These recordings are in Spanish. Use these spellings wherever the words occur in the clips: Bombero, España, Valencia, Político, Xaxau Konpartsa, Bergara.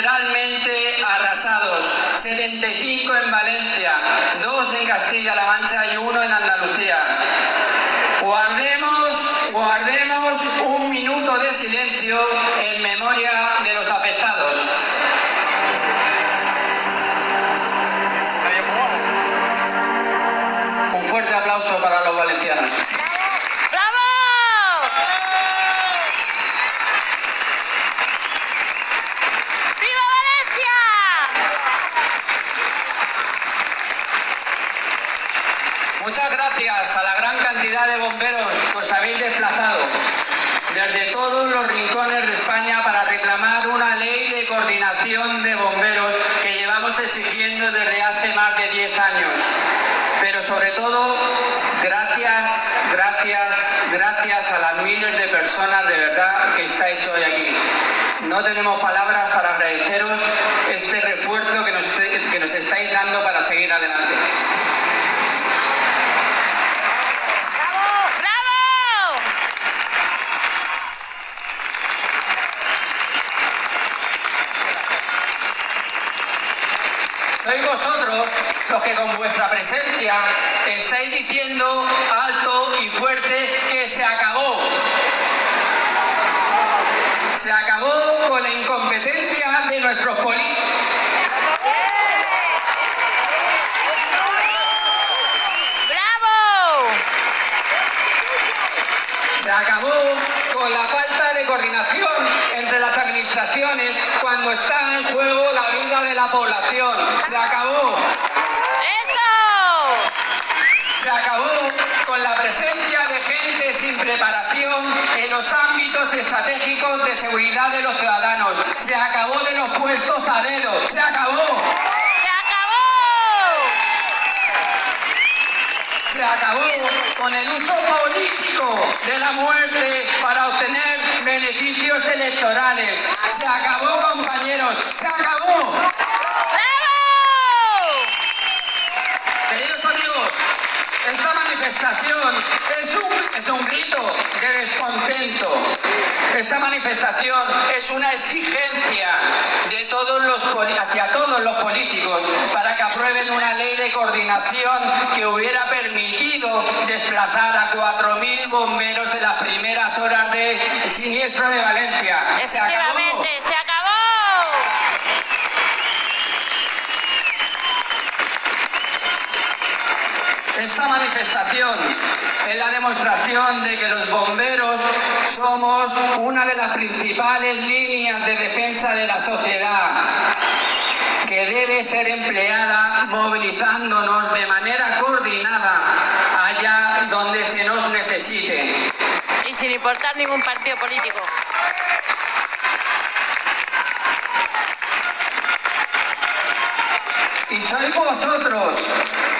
literalmente arrasados, 75 en Valencia, 2 en Castilla-La Mancha y 1 en Andalucía. Guardemos un minuto de silencio en memoria de los afectados. Un fuerte aplauso para los valencianos. Muchas gracias a la gran cantidad de bomberos que os habéis desplazado desde todos los rincones de España para reclamar una ley de coordinación de bomberos que llevamos exigiendo desde hace más de 10 años. Pero sobre todo, gracias a las miles de personas de verdad que estáis hoy aquí. No tenemos palabras para agradeceros este refuerzo que nos estáis dando para seguir adelante. Sois vosotros los que con vuestra presencia estáis diciendo alto y fuerte que se acabó. Se acabó con la incompetencia de nuestros políticos. ¡Bravo! Se acabó con la falta de coordinación entre las administraciones cuando está en juego la vida de la población. Se acabó. ¡Eso! Se acabó con la presencia de gente sin preparación en los ámbitos estratégicos de seguridad de los ciudadanos. Se acabó de los puestos a dedo. Se acabó. Se acabó con el uso político de la muerte para obtener beneficios electorales. Se acabó, compañeros, se acabó. ¡Bravo! Queridos amigos, esta manifestación es un grito de descontento. Esta manifestación es una exigencia de hacia todos los políticos para que aprueben una ley de coordinación que hubiera permitido desplazar a 4.000 bomberos en las primeras horas de siniestro de Valencia. Efectivamente, se acabó. Esta manifestación es la demostración de que los bomberos somos una de las principales líneas de defensa de la sociedad, que debe ser empleada movilizándonos de manera coordinada allá donde se nos necesite. Y sin importar ningún partido político. Y sois vosotros,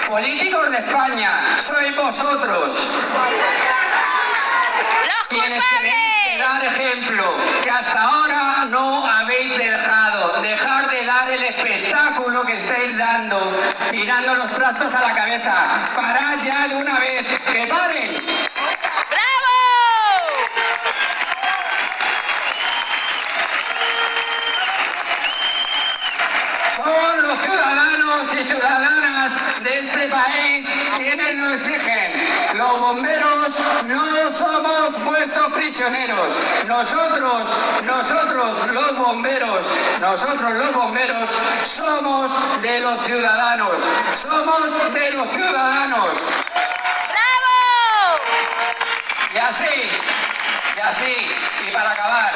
políticos de España, sois vosotros quienes tenéis que dar ejemplo, que hasta ahora no habéis dejar de dar el espectáculo que estáis dando, tirando los trastos a la cabeza. Parad ya de una vez, que paren. ¡Bravo! Son los ciudadanos y ciudadanas de este país quienes lo exigen. Los bomberos no somos vuestros prisioneros. Nosotros los bomberos somos de los ciudadanos. Somos de los ciudadanos. ¡Bravo! Y para acabar,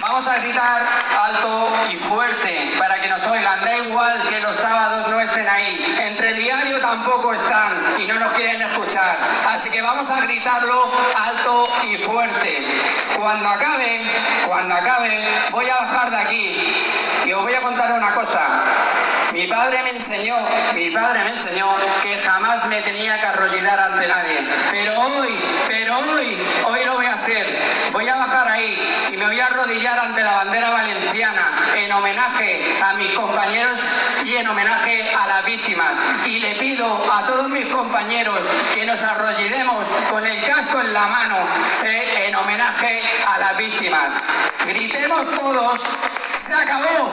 vamos a gritar alto y fuerte para que nos oigan. Da igual que los sábados no estén ahí. Entre el diario tampoco están y no nos quieren escuchar. Así que vamos a gritarlo alto y fuerte. Cuando acabe, voy a bajar de aquí y os voy a contar una cosa. Mi padre me enseñó que jamás me tenía que arrodillar ante nadie. Pero hoy lo voy a hacer. Voy a bajar ahí y me voy a arrodillar ante la bandera valenciana en homenaje a mis compañeros y en homenaje a las víctimas. Y le pido a todos mis compañeros que nos arrodillemos con el casco en la mano en homenaje a las víctimas. Gritemos los foros. Se acabó.